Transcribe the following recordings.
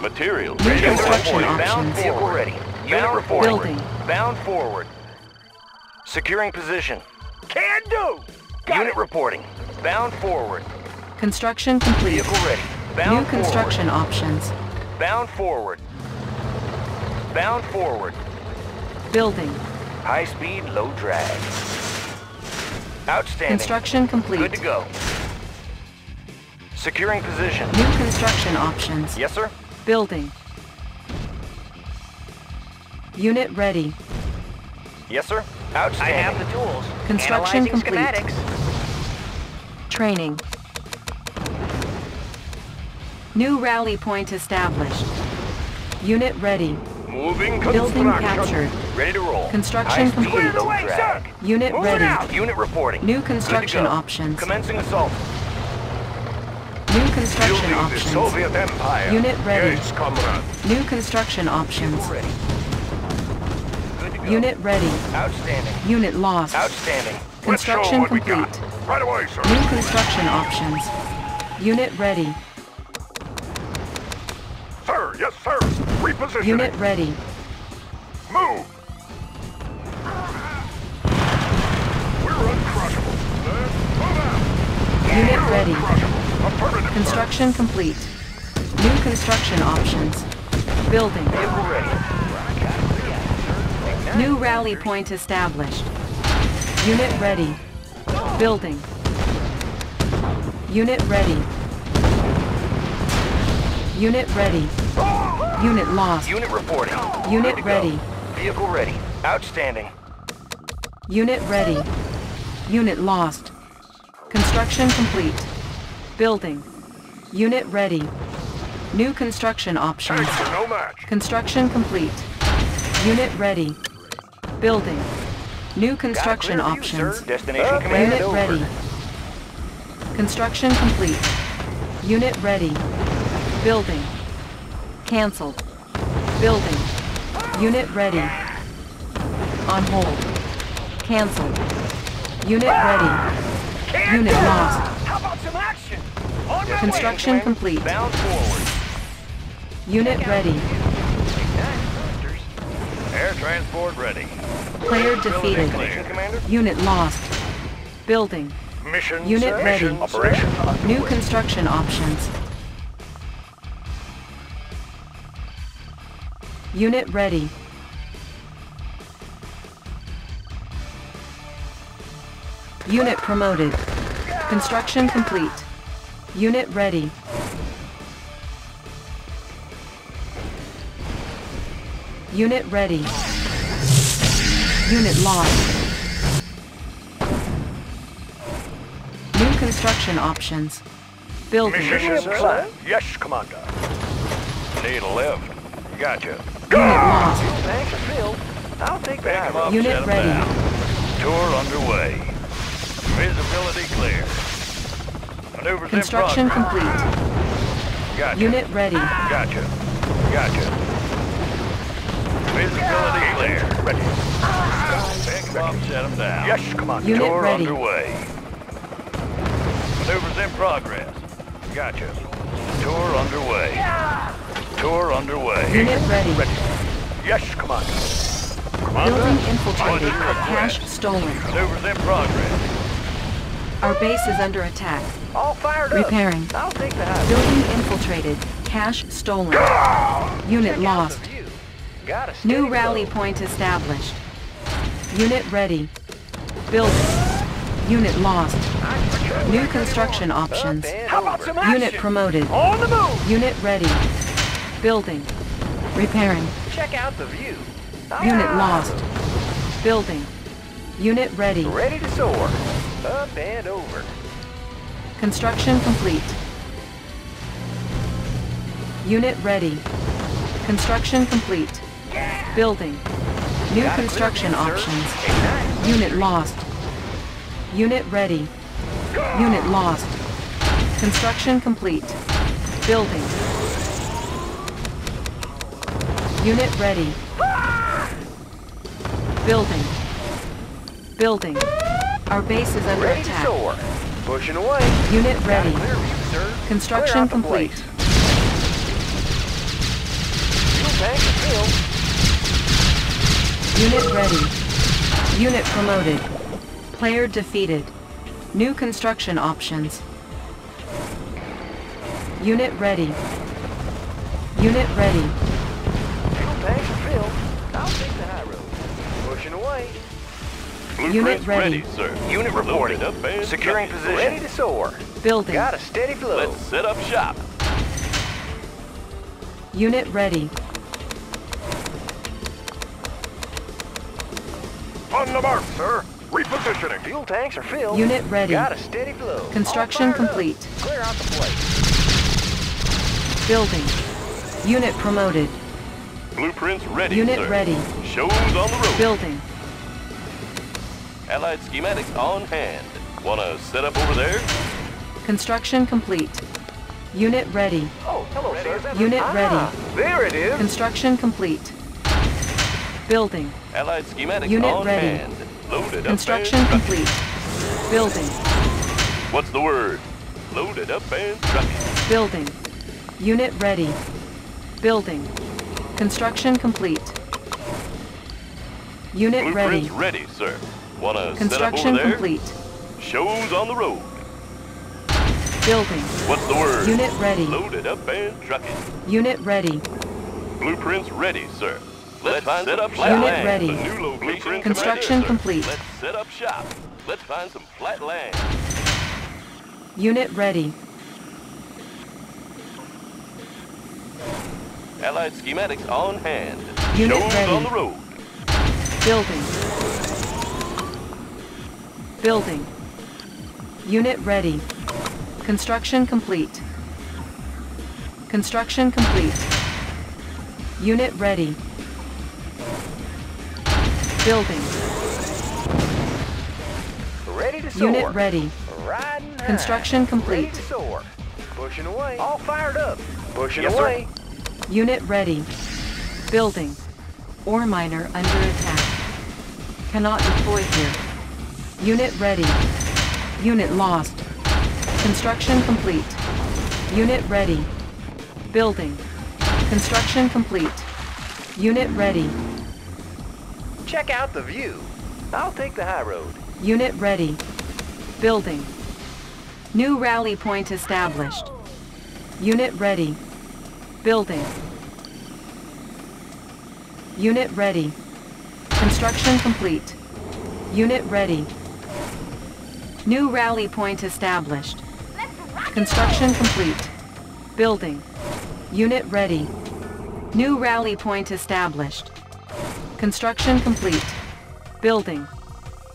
Material. Ready. Construction options. Vehicle ready. Unit reporting. Building. Bound forward. Securing position. Can do! Got Unit it. Reporting. Bound forward. Construction complete. Vehicle ready. Bound New construction forward. Options. Bound forward. Bound forward. Building. High speed, low drag. Outstanding. Construction complete. Good to go. Securing position. New construction options. Yes, sir. Building. Unit ready. Yes, sir. Outstanding. I have the tools. Construction Analyzing complete. Schematics. Training. New rally point established. Unit ready. Moving Building captured. Ready to roll. Construction complete. Away, Unit Moving ready. Out. Unit reporting. New construction options. Commencing assault. New construction Building options. The Soviet Empire. Unit ready. Yes, comrade. New construction options. Ready. Good to go. Unit ready. Outstanding. Unit lost. Outstanding. Construction complete. Right away, sir. New construction options. Unit ready. Sir, yes, sir. Repositioning. Unit ready. Move. We're uncrushable. Move out. Unit We're ready. Uncrushable. Construction complete. New construction options. Building. Ready. New rally point established. Unit ready. Building. Unit ready. Unit ready. Unit lost. Unit reporting. Unit ready. Go. Vehicle ready. Outstanding. Unit ready. Unit lost. Construction complete. Building. Unit ready. New construction options. No match. Construction complete. Unit ready. Building. New construction options. View, Destination command Unit over. Ready. Construction complete. Unit ready. Building. Cancelled. Building. Unit ready. On hold. Cancelled. Unit ready. Unit lost. How about some action? Construction complete. Bound forward. Unit ready. Air transport ready. Player defeated. Unit lost. Building. Mission. Unit ready. Operation. New construction options. Unit ready. Unit promoted. Construction complete. Unit ready. Unit ready. Unit lost. New construction options. Building. Yes, Commander. Need a lift. Gotcha. Unit lost. Thanks, Phil. I'll take that. Up, Unit ready. Down. Tour underway. Visibility clear. Maneuvers Construction in complete. Gotcha. Unit ready. Gotcha. Gotcha. Visibility clear. Ready. Pick them up, set them down. Yes, come on. Unit Tour ready. Underway. Maneuvers in progress. Gotcha. Tour underway. Yeah. Tour underway. Unit ready. Yes, Commander. Building infiltrated. Cash stolen. Maneuvers in progress. Our base is under attack. All fired Repairing. Up. I'll take that. Building infiltrated. Cash stolen. Unit Check lost. New rally point established. Unit ready. Building. Unit lost. New construction options. Unit promoted. On the move. Unit ready. Building. Repairing. Check out the view. Unit lost. Building. Unit ready. Ready to soar. Up and over. Construction complete. Unit ready. Construction complete. Yeah. Building. New construction options. Unit lost. Unit ready. Go. Unit lost. Construction complete. Building. Unit ready. Building. Building. Our base is under ready attack. Soar. Pushing away. Unit ready. Construction complete. Unit ready. Unit promoted. Player defeated. New construction options. Unit ready. Unit ready. Bags are filled. I'll take the high road. Pushing away. Unit ready. Sir. Unit reporting. Securing position. Ready to soar. Building. Got a steady flow. Let's set up shop. Unit ready. On the mark, sir. Repositioning. Fuel tanks are filled. Unit ready. Got a steady flow. Construction complete. Up. Clear out the place. Building. Unit promoted. Blueprints ready, Unit sir. Ready. Shows on the road. Building. Allied schematics on hand. Wanna set up over there? Construction complete. Unit ready. Oh, hello, sir. Unit ready. There it is. Construction complete. Building. Allied schematics Unit on ready. Hand. Loaded Construction up and complete. Building. What's the word? Loaded up and trucking. Building. Unit ready. Building. Construction complete. Unit Blueprints ready. Ready, sir. Wanna Construction set up over complete. There? Shows on the road. Building. What's the word? Unit ready. Loaded up and trucking. Unit ready. Blueprints ready, sir. Let's find set up flat Unit land. Ready. The new location. Construction right there, complete. Let's set up shop. Let's find some flat land. Unit ready. Allied schematics on hand. Unit Shows ready. On the road. Building. Building. Unit ready. Construction complete. Construction complete. Unit ready. Building. Ready to soar. Unit ready. Riding high. Construction complete. Ready to soar. Pushing away. All fired up. Pushing yes, away. Sir. Unit ready. Building. Ore miner under attack. Cannot deploy here. Unit ready. Unit lost. Construction complete. Unit ready. Building. Construction complete. Unit ready. Check out the view. I'll take the high road. Unit ready. Building. New rally point established. Unit ready. Building. Unit ready. Construction complete. Unit ready. New rally point established. Construction complete. Building. Unit ready. New rally point established. Construction complete. Building.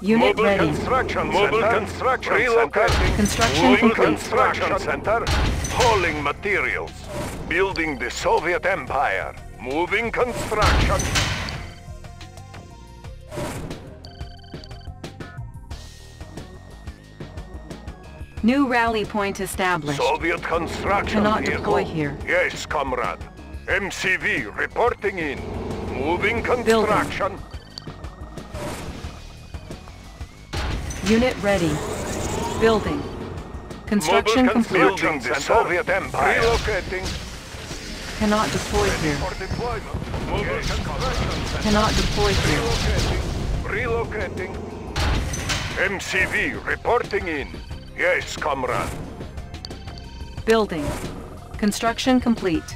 Unit Mobile ready. Construction Mobile center. Construction Relocating. Construction Mobile complete. Construction center. Hauling materials. Building the Soviet Empire. Moving construction. New rally point established. Soviet construction Cannot vehicle. Deploy here. Yes, comrade. MCV reporting in. Moving construction. Building. Unit ready. Building. Construction complete. Building the Soviet Empire. Relocating. Cannot deploy here. Cannot deploy here. Relocating. MCV reporting in. Yes, comrade. Building. Construction complete.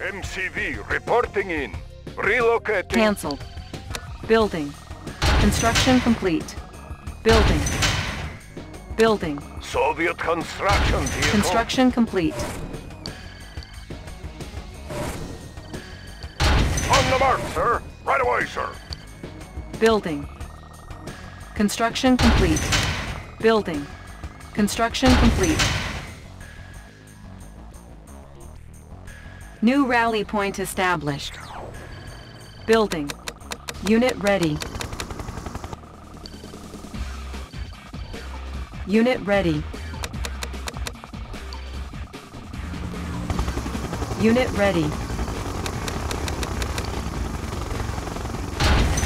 MCV reporting in. Relocating. Cancelled. Building. Construction complete. Building. Building. Soviet construction vehicle. Construction complete. On the mark, sir. Right away, sir. Building. Construction complete. Building. Construction complete. New rally point established. Building. Unit ready. Unit ready. Unit ready.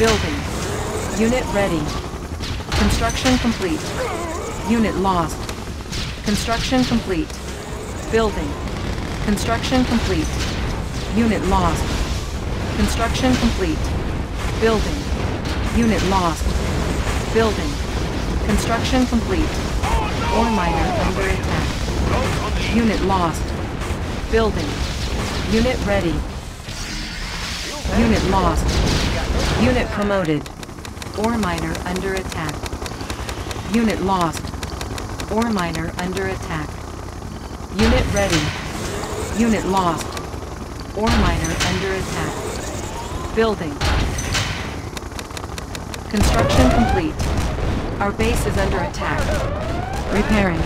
Building. Unit ready. Construction complete. Unit lost. Construction complete. Building. Construction complete. Unit lost. Construction complete. Building. Unit lost. Building. Construction complete. Ore miner under attack. Unit lost. Building. Unit ready. Unit lost. Unit promoted. Ore miner under attack. Unit lost. Ore miner under attack. Unit ready. Unit lost. Ore miner under attack. Building. Construction complete. Our base is under attack. Repairing.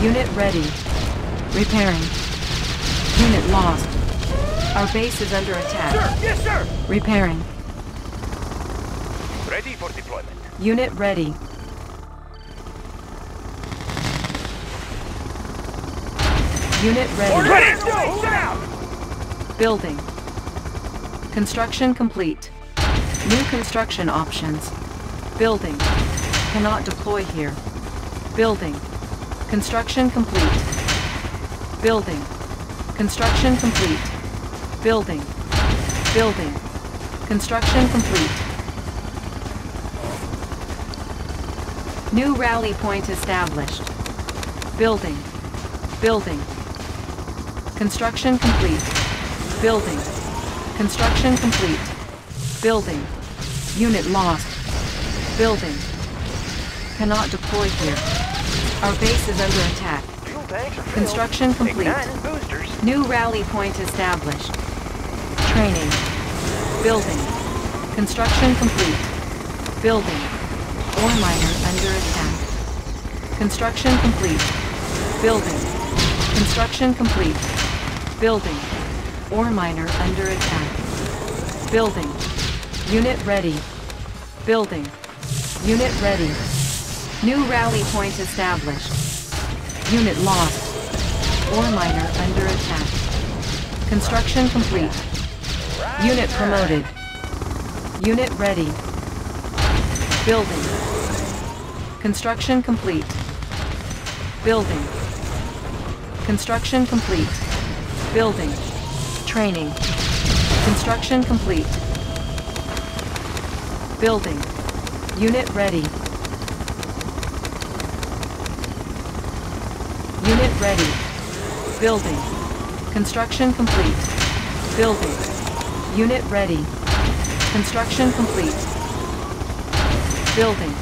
Unit ready. Repairing. Unit lost. Our base is under attack. Sir! Yes, sir! Repairing. Ready for deployment. Unit ready. Unit ready. Ready. Building. Construction complete. New construction options. Building. Cannot deploy here. Building. Construction complete. Building. Construction complete. Building. Building. Construction complete. New rally point established. Building. Building. Construction complete. Building. Construction complete. Building. Unit lost. Building. Cannot deploy here. Our base is under attack. Construction complete. New rally point established. Training. Building. Construction complete. Building. Ore miner under attack. Construction complete. Building. Construction complete. Building. Ore miner under attack. Building. Unit ready. Building. Unit ready. New rally point established. Unit lost. Ore miner under attack. Construction complete. Unit promoted. Unit ready. Building. Construction complete. Building. Construction complete. Building. Training. Construction complete. Building. Unit ready. Unit ready. Building. Construction complete. Building. Unit ready. Construction complete. Building.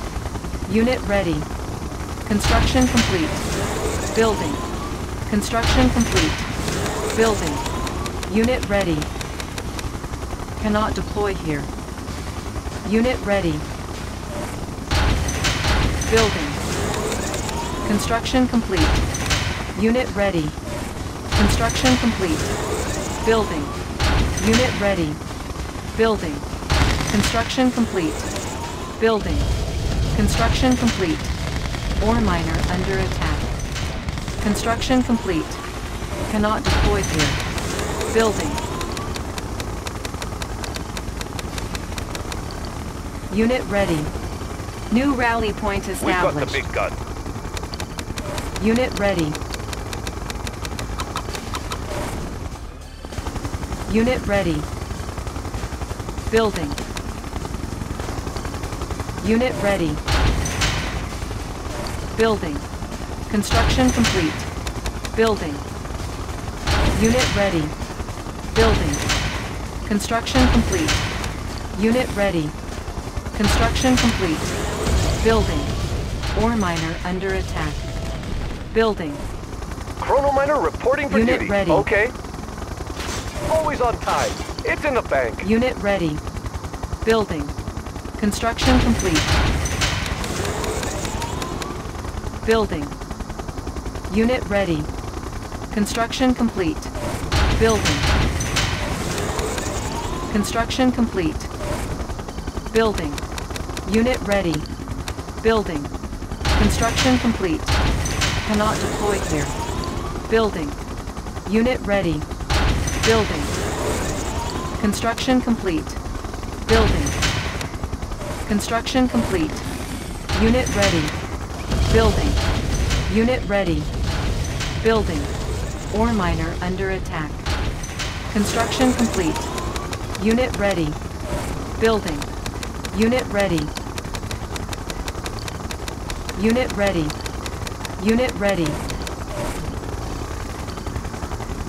Unit ready. Construction complete. Building. Construction complete. Building. Unit ready. Cannot deploy here. Unit ready. Building. Construction complete. Unit ready. Construction complete. Building. Unit ready. Building. Construction complete. Building. Construction complete. Ore miner under attack. Construction complete. Cannot deploy here. Building. Unit ready. New rally point established. We got the big gun. Unit ready. Unit ready. Building. Unit ready. Building. Construction complete. Building. Unit ready. Building. Construction complete. Unit ready. Construction complete. Building. Ore miner under attack. Building. Chronominer reporting for duty. Unit ready. Okay. Always on time. It's in the bank. Unit ready. Building. Construction complete. Building. Unit ready. Construction complete. Building. Construction complete. Building. Unit ready. Building. Construction complete. Cannot deploy here. Building. Unit ready. Building. Construction complete. Building. Construction complete. Unit ready. Building. Unit ready. Building. Ore miner under attack. Construction complete. Unit ready. Building. Unit ready. Unit ready. Unit ready.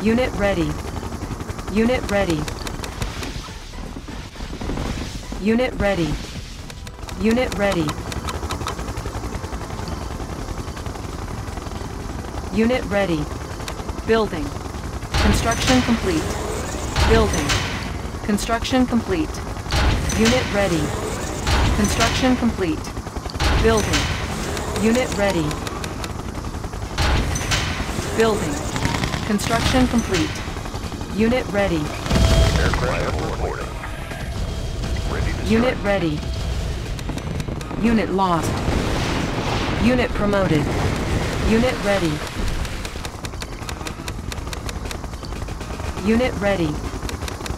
Unit ready. Unit ready. Unit ready. Unit ready. Unit ready. Building. Construction complete. Building. Construction complete. Unit ready. Construction complete. Building. Unit ready. Building. Construction complete. Unit ready. Aircraft reporting. Ready to start. Unit ready. Unit lost. Unit promoted. Unit ready. Unit ready.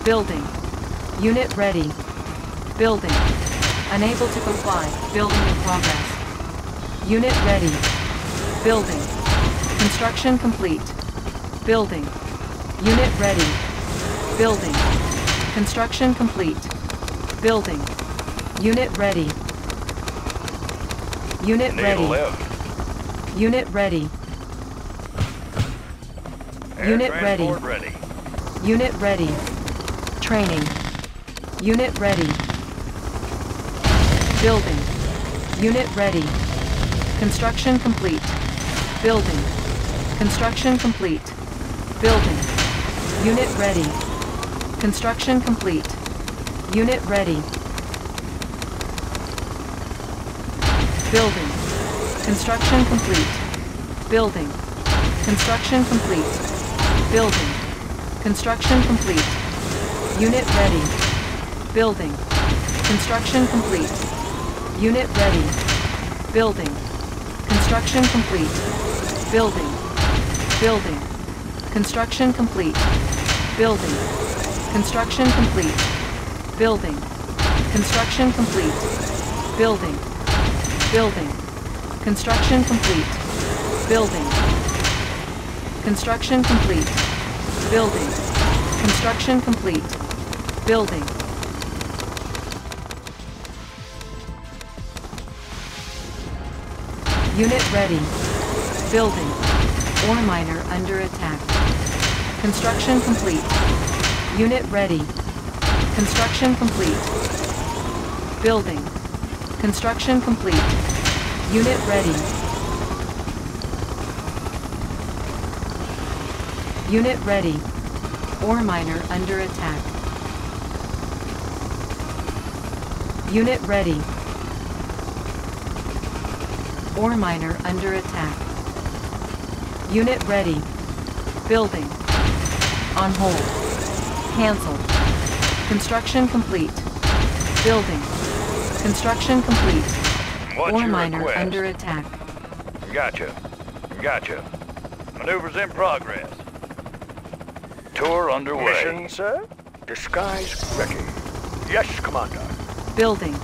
Building. Unit ready. Building. Unable to comply. Building in progress. Unit ready. Building. Construction complete. Building. Unit ready. Building. Construction complete. Building. Unit ready. Unit ready. Unit ready. Unit ready. Unit ready. Training. Unit ready. Building. Unit ready. Construction complete. Building. Construction complete. Building. Unit ready. Construction complete. Unit ready. Building. Construction complete. Building. Construction complete. Building. Construction complete. Unit ready. Building. Construction complete. Unit ready. Building. Construction complete. Building. Building. Construction complete. Building. Construction complete. Building. Construction complete. Building. Building. Construction complete. Building. Construction complete. Building. Construction complete. Building. Unit ready. Building. Ore miner under attack. Construction complete. Unit ready. Construction complete. Building. Construction complete. Unit ready. Unit ready. Ore miner under attack. Unit ready. Ore miner under attack. Unit ready. Building. On hold. Cancelled. Construction complete. Building. Construction complete. Ore miner under attack. Gotcha. Gotcha. Maneuvers in progress. Tour underway. Mission, sir? Disguise wrecking. Yes, Commander. Building.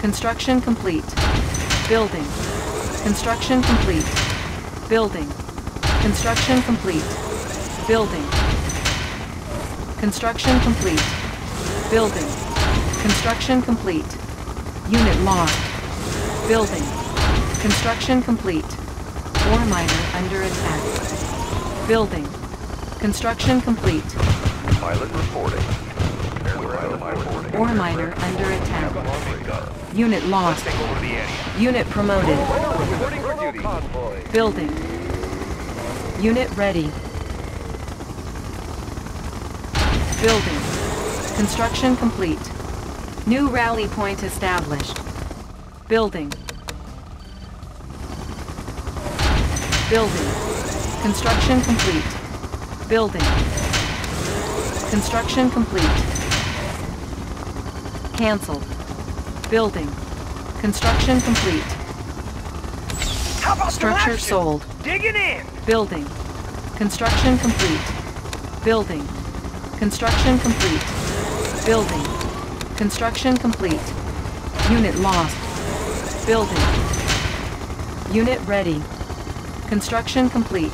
Construction complete. Building. Construction complete. Building. Construction complete. Building. Construction complete. Building. Construction complete. Unit lost. Building. Construction complete. Ore miner under attack. Building. Construction complete. Pilot reporting. Ore miner under attack. Unit lost. Unit promoted. Building. Unit ready. Building. Construction complete. New rally point established. Building. Building. Construction complete. Building. Construction complete. Cancelled. Building. Construction complete. Structure sold. Digging in. Building. Construction complete. Building. Construction complete. Building. Construction complete. Unit lost. Building. Unit ready. Construction complete.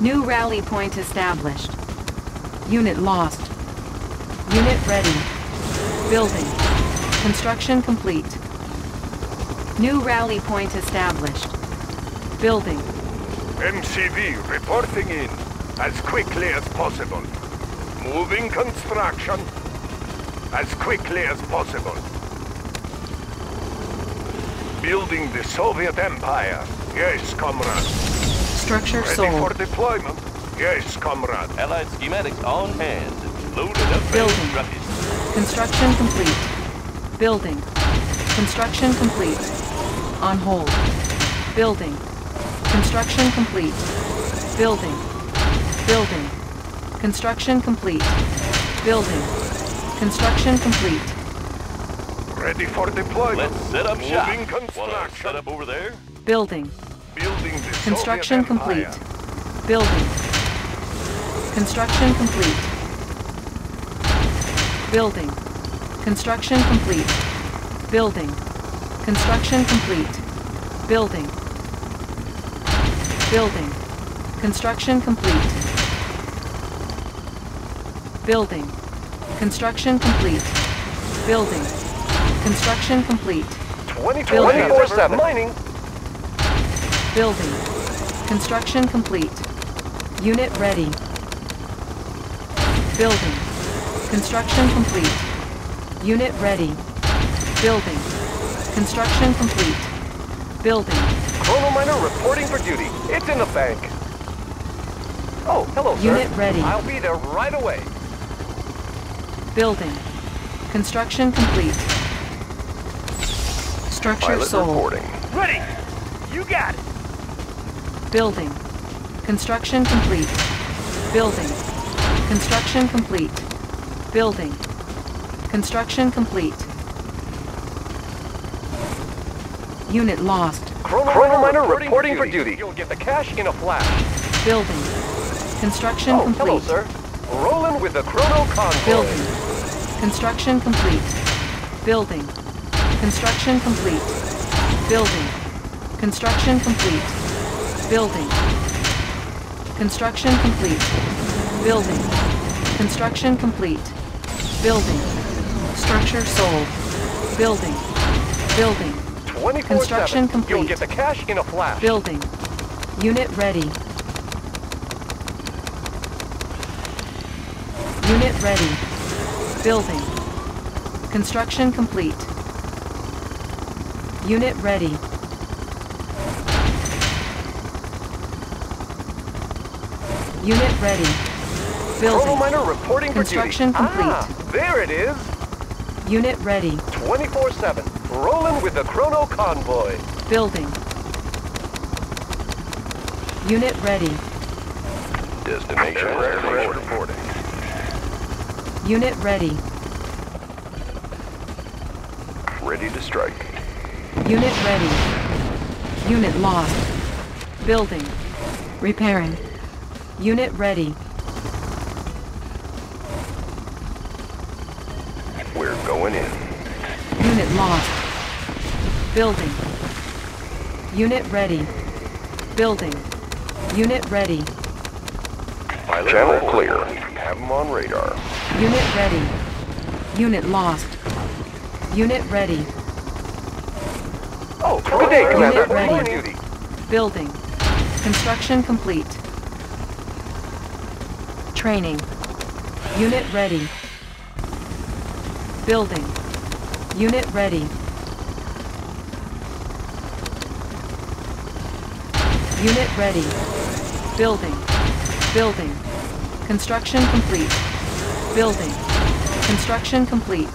New rally point established. Unit lost. Unit ready. Building. Construction complete. New rally point established. Building. MCV reporting in as quickly as possible. Moving construction as quickly as possible. Building the Soviet Empire. Yes, comrade. Structure ready sold. Ready for deployment. Yes, comrade. Allied schematics on hand. Loaded up. Building. Construction complete. Building. Construction complete. On hold. Building. Construction complete. Building. Building. Construction complete. Building. Construction complete. Ready for deployment. Let's set up shop. Moving construction. Set up over there. Building. Building the construction complete. Building. Construction complete. Building. Construction complete. Building. Construction complete. Building. Building. Construction complete. Building. Construction complete. Building. Construction complete. 24/7 mining. Building. Construction complete. Unit ready. Building. Construction complete. Unit ready. Building. Construction complete. Building. Chrono miner reporting for duty. It's in the bank. Oh, hello, sir. Unit ready. I'll be there right away. Building. Construction complete. Structure sold. Reporting. Ready! You got it! Building. Construction complete. Building. Construction complete. Building. Construction complete. Unit lost. Chrono miner reporting for duty. You'll get the cash in a flash. Building. Construction complete. Hello, sir. Rolling with the Chrono convoy. Building. Construction complete. Building. Construction complete. Building. Construction complete. Building. Construction complete. Building. Construction complete. Building. Structure sold. Building. Building. Construction complete. You'll get the cash in a flash. Building. Unit ready. Unit ready. Building. Construction complete. Unit ready. Unit ready. Building. Chrono miner reporting for duty. Construction complete. Ah, there it is. Unit ready. 24/7. Rolling with the Chrono convoy. Building. Unit ready. Destination reporting. Unit ready. Ready to strike. Unit ready. Unit lost. Building. Repairing. Unit ready. We're going in. Unit lost. Building. Unit ready. Building. Unit ready. Channel clear. Have them on radar. Unit ready. Unit lost. Unit ready. Oh, good day, Commander. Unit ready. Building. Construction complete. Training. Unit ready. Building. Unit ready. Unit ready. Building. Building. Construction complete. Building. Construction complete.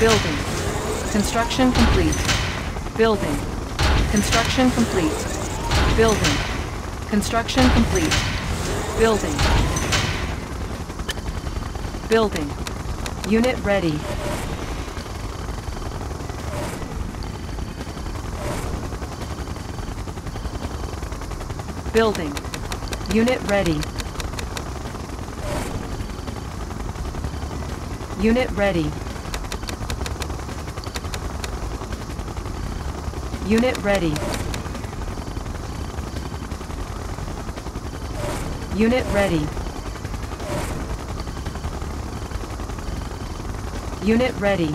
Building. Construction complete. Building. Construction complete. Building. Construction complete. Building. Building. Unit ready. Building. Unit ready. Unit ready. Unit ready. Unit ready. Unit ready.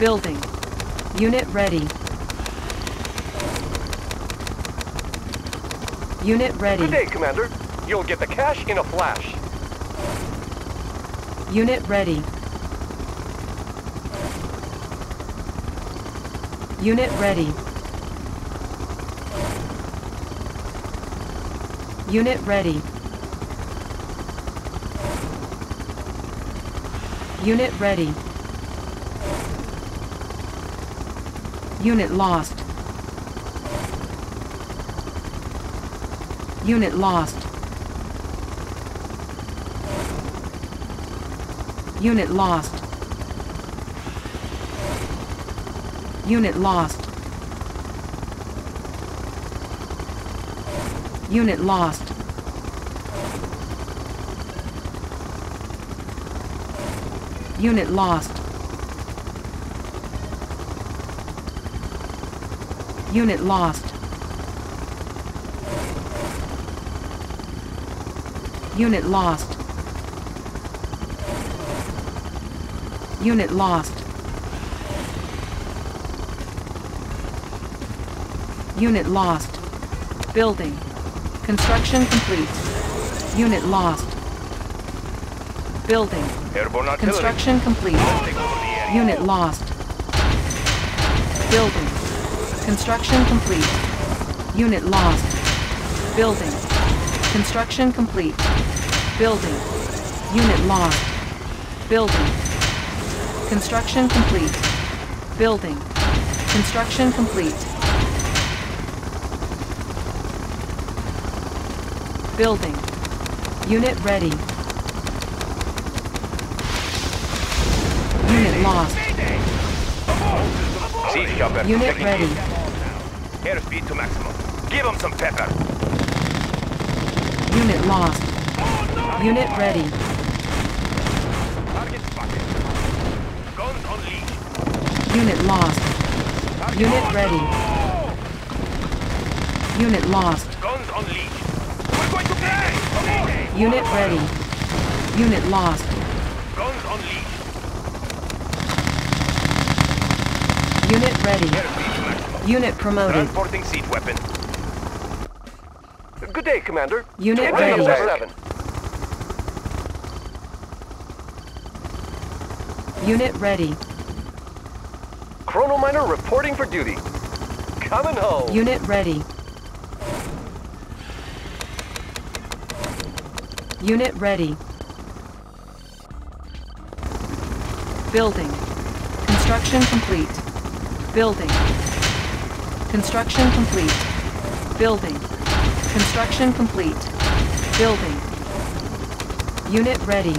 Building. Unit ready. Unit ready. Good day, Commander. You'll get the cash in a flash. Unit ready. Unit ready. Unit ready. Unit ready. Unit lost. Unit lost. Unit lost. Unit lost. Unit lost. Unit lost. Unit lost. Unit lost. Unit lost. Unit lost. Building. Construction complete. Unit lost. Building. Construction complete. Unit lost. Building. Construction complete. Unit lost. Building. Construction complete. Building. Unit lost. Building. Construction complete. Building. Construction complete. Building. Unit ready. Unit lost. Unit ready. Airspeed to maximum. Give them some pepper. Unit lost. Unit ready. Target spotted. Guns on lead. Unit lost. Unit ready. Unit lost. Guns on lead. We're going to play! Unit ready. Unit lost. Guns on lead. Unit ready. Unit promoted. Transporting seat weapon. Good day, Commander. Unit ready. Unit ready. Chronominer reporting for duty. Coming home. Unit ready. Unit ready. Building. Construction complete. Building. Construction complete. Building. Construction complete. Building. Unit ready.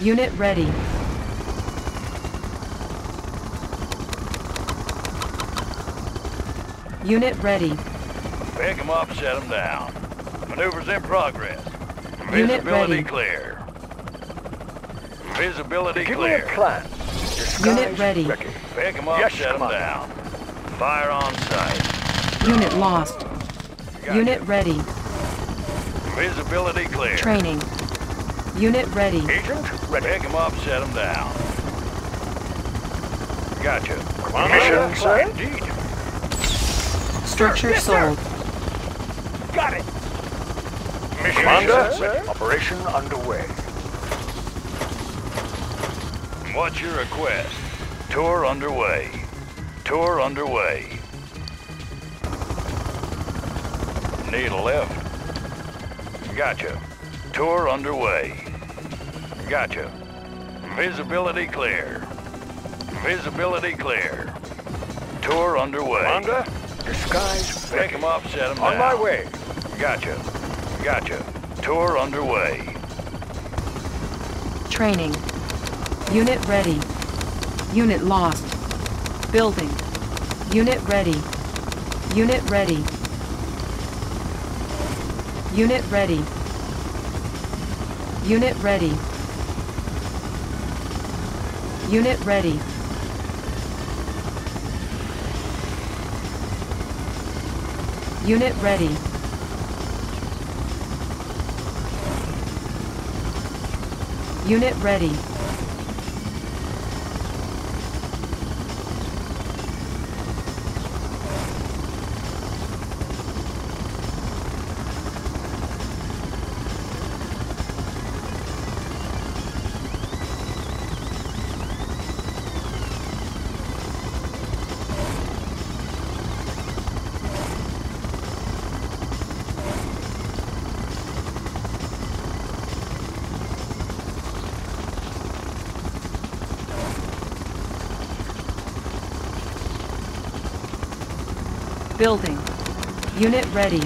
Unit ready. Unit ready. Pick them up, set them down. Maneuvers in progress. Visibility clear. Visibility clear. Unit ready. Pick them up, yes, shut them down. Fire on sight. Unit lost. Unit ready. Visibility clear. Training. Unit ready. Agent ready. Pick them up, set them down. Gotcha. Mission, sir? Indeed. Structure sold. Got it. Mission, sir? Operation underway. What's your request? Tour underway. Tour underway. Need a lift? Gotcha. Tour underway. Gotcha. Visibility clear. Visibility clear. Tour underway. Honda? Disguise. Pick him up, set him down. On my way. Gotcha. Gotcha. Tour underway. Training. Unit ready. Unit lost. Building. Unit ready. Unit ready. Unit ready. Unit ready. Unit ready. Unit ready. Unit ready. Building. Unit ready.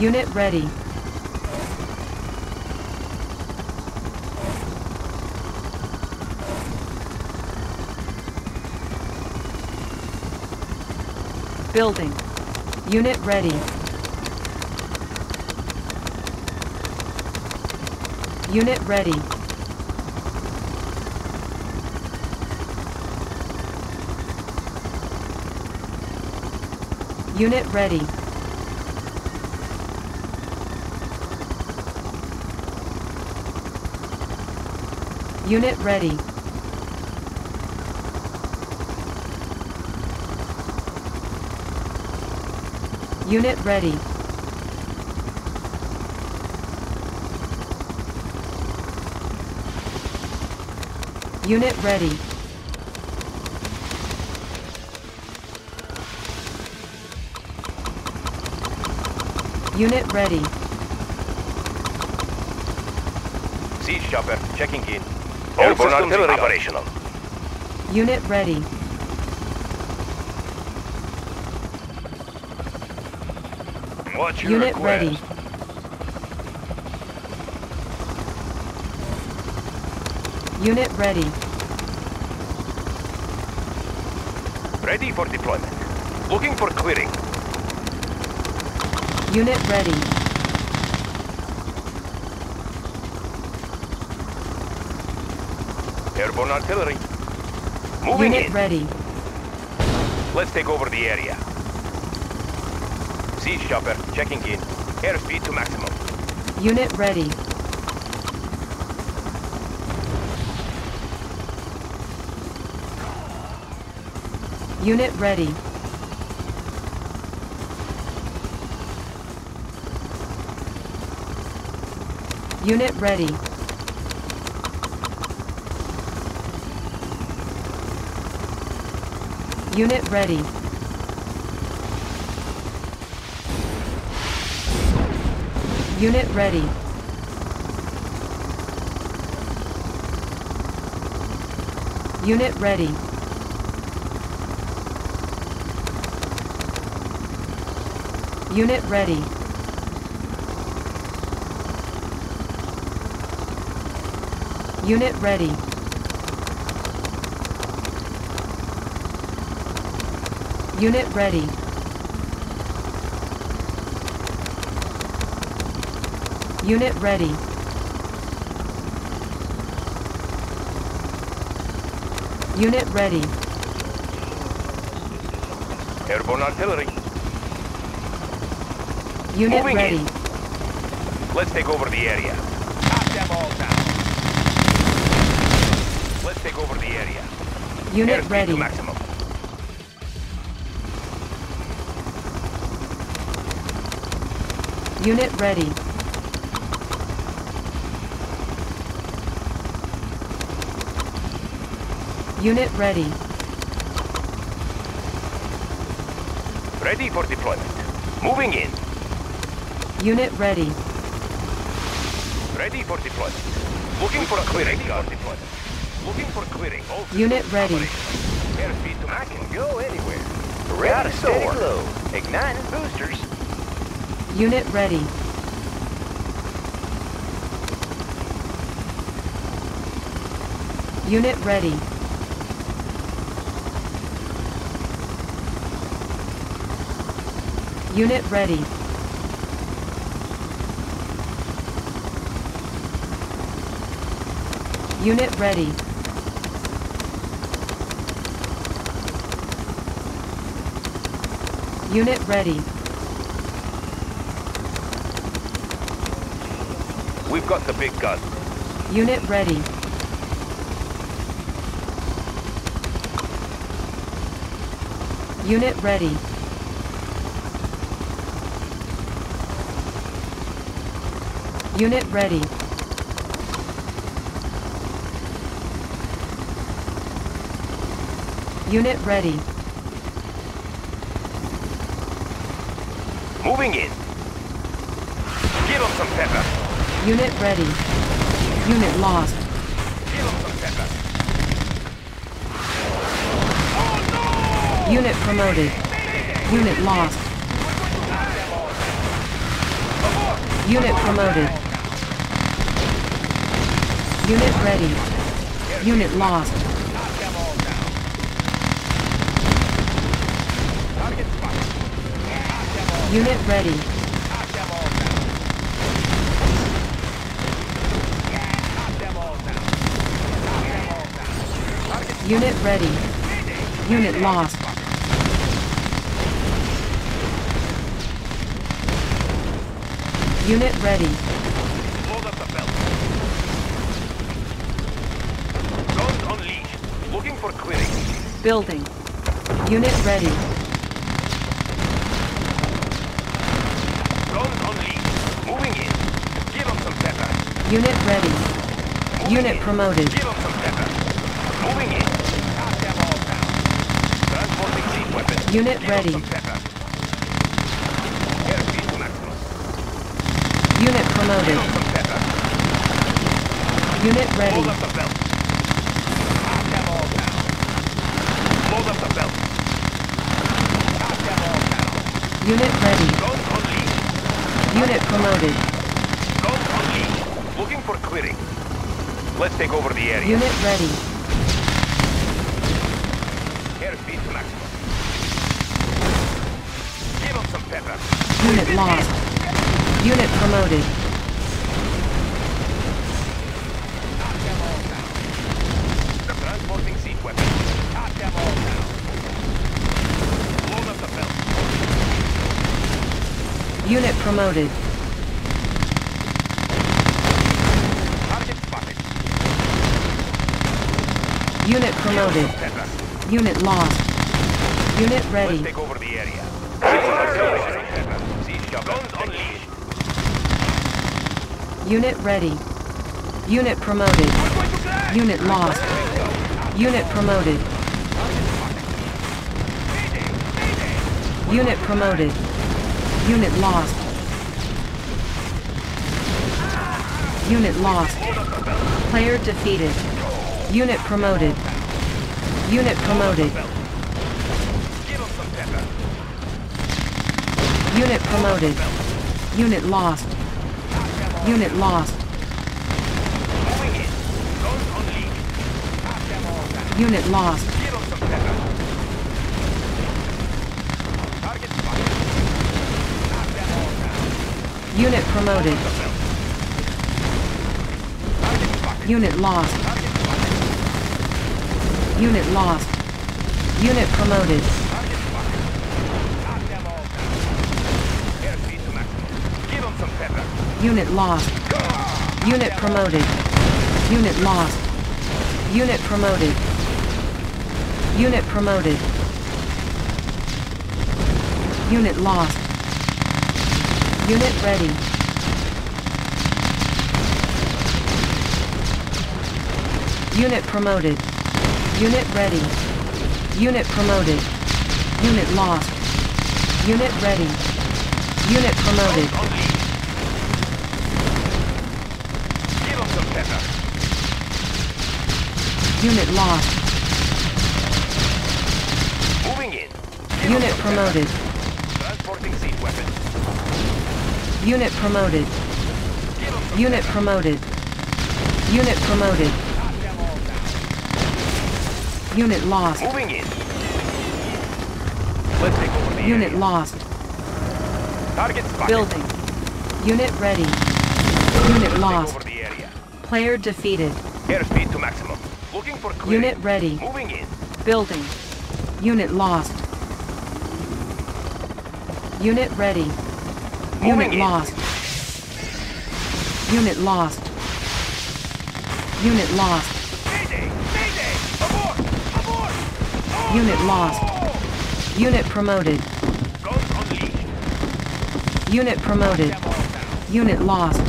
Unit ready. Building. Unit ready. Unit ready. Unit ready. Unit ready. Unit ready. Unit ready. Unit ready. Siege chopper checking in. Airborne artillery operational. Unit ready. What's your unit request? Ready. Unit ready. Ready for deployment. Looking for clearing. Unit ready. Airborne artillery. Moving in. Unit ready. Let's take over the area. Siege chopper checking in. Airspeed to maximum. Unit ready. Unit ready. Unit ready. Unit ready. Unit ready. Unit ready. Unit ready. Unit ready. Unit ready. Unit ready. Unit ready. Airborne artillery. Unit moving ready. In. Let's take over the area. Knock them all down. Let's take over the area. Unit airspeed ready. To maximum. Unit ready. Unit ready. Ready for deployment. Moving in. Unit ready. Ready for deployment. Looking for a clearing guard deployment. Looking for clearing. Unit ready. Airspeed to I can go anywhere. Ready to soar. Igniting boosters. Unit ready. Unit ready. Unit ready. Unit ready. Unit ready. We've got the big gun. Unit ready. Unit ready. Unit ready. Unit ready. Moving in. Give them some pepper. Unit ready. Unit lost. Give them some pepper. Oh, no! Unit promoted. Unit lost. Unit promoted. Unit ready. Unit lost. Unit ready. Unit ready. Unit lost. Unit ready. Building. Unit ready. Guns on lead. Moving in. Give them some pepper. Unit ready. Moving unit in. Promoted. Give them some pepper. Moving in. Transporting lead weapon. Unit give ready. Unit promoted. Unit ready. Hold up the belt. Hold up the belt. Unit ready. Unit promoted. Guns on lead. Looking for clearing. Let's take over the area. Unit ready. Airspeed maximum. Give them some pepper. Unit lost. Unit promoted. Transporting seat weapon. Unit promoted. Target spotted. Unit promoted. Unit lost. Unit ready. Let's take over the area. Guns on lead. Unit ready. Unit promoted. Unit lost. Unit promoted. Unit promoted. Unit lost. Unit lost. Player defeated. Unit promoted. Unit promoted. Unit promoted. Unit lost. Unit lost. Unit lost. Unit promoted. Unit lost. Unit lost. Unit promoted. Unit lost. Unit promoted. Unit lost. Unit promoted. Unit promoted. Unit lost. Unit ready. Unit promoted. Unit ready. Unit promoted. Unit lost. Unit ready. Unit promoted. Unit lost. Moving in. Unit promoted. Transporting seat weapon. Unit promoted. Unit promoted. Unit promoted. Unit lost. Moving in. Let's take over the unit area. Lost. Target spotted. Building. Unit ready. Unit let's lost. Take over the area. Player defeated. Airspeed to maximum. Looking for clearing. Unit ready. Moving in. Building. Unit lost. Unit ready. Unit lost. Unit lost. Unit lost. Mayday! Mayday! Abort! Abort! Abort! Unit lost. Unit promoted. Guns unleashed. Unit promoted. Unit lost.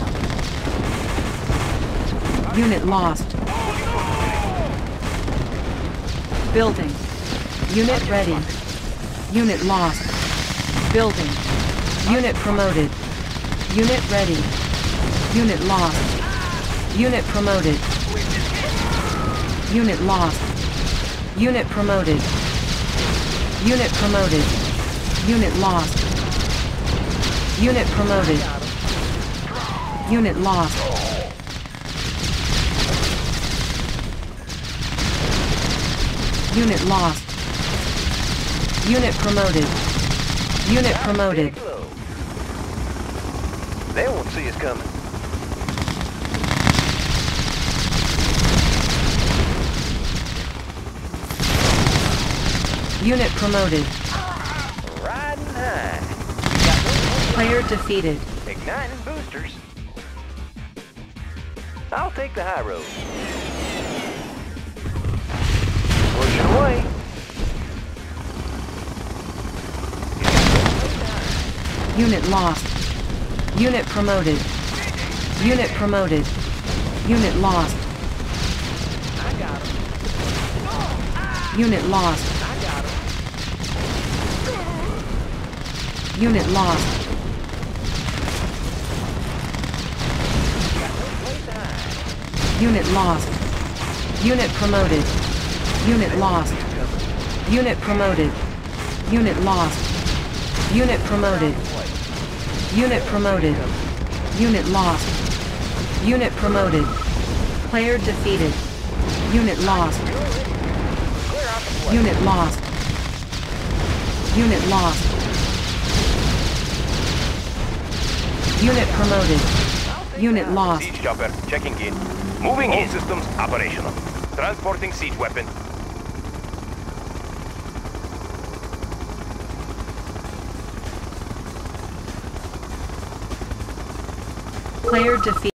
Unit lost. Building. Unit ready. Unit lost. Building. Unit promoted. Unit ready. Unit lost. Unit promoted. Unit lost. Unit promoted. Unit promoted. Unit lost. Unit promoted. Unit lost. Unit lost. Unit promoted. Unit promoted. They won't see us coming. Unit promoted. Riding high. Player defeated. Igniting boosters. I'll take the high road. Push away. Unit lost. Unit promoted. Unit promoted. Unit lost. I got him. Unit lost. I got him. Unit lost. Unit lost. Unit promoted. Unit lost. Unit promoted. Unit lost. Unit promoted. Unit promoted. Unit lost. Unit promoted. Player defeated. Unit lost. Unit lost. Unit lost. Unit promoted. Unit lost. Siege chopper checking in. Moving in. Systems operational. Transporting siege weapon. Player defeat.